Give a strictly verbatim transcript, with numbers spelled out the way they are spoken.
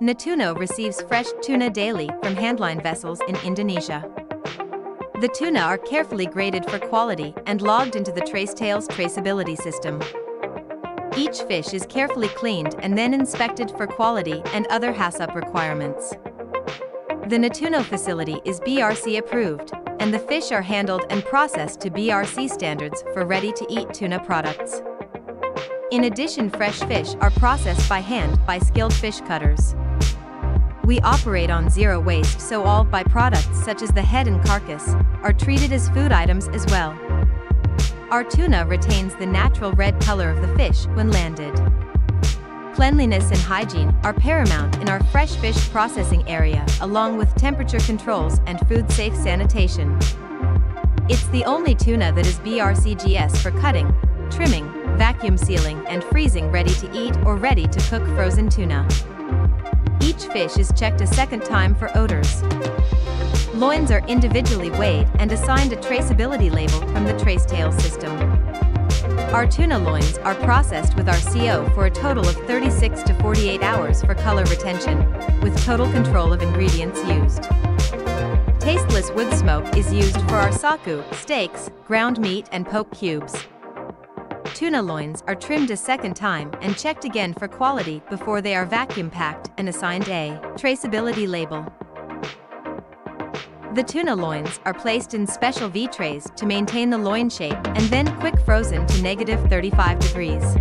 Netuno receives fresh tuna daily from handline vessels in Indonesia. The tuna are carefully graded for quality and logged into the TraceTales traceability system. Each fish is carefully cleaned and then inspected for quality and other HACCP requirements. The Netuno facility is B R C approved, and the fish are handled and processed to B R C standards for ready-to-eat tuna products. In addition, fresh fish are processed by hand by skilled fish cutters. We operate on zero waste, so all byproducts such as the head and carcass are treated as food items as well. Our tuna retains the natural red color of the fish when landed. Cleanliness and hygiene are paramount in our fresh fish processing area, along with temperature controls and food-safe sanitation. It's the only tuna that is B R C G S for cutting, trimming, vacuum sealing, and freezing ready-to-eat or ready-to-cook frozen tuna. Each fish is checked a second time for odors. Loins are individually weighed and assigned a traceability label from the TraceTail system. Our tuna loins are processed with R C O for a total of thirty-six to forty-eight hours for color retention, with total control of ingredients used. Tasteless wood smoke is used for our saku, steaks, ground meat, and poke cubes. Tuna loins are trimmed a second time and checked again for quality before they are vacuum-packed and assigned a traceability label. The tuna loins are placed in special V-trays to maintain the loin shape and then quick frozen to negative thirty-five degrees.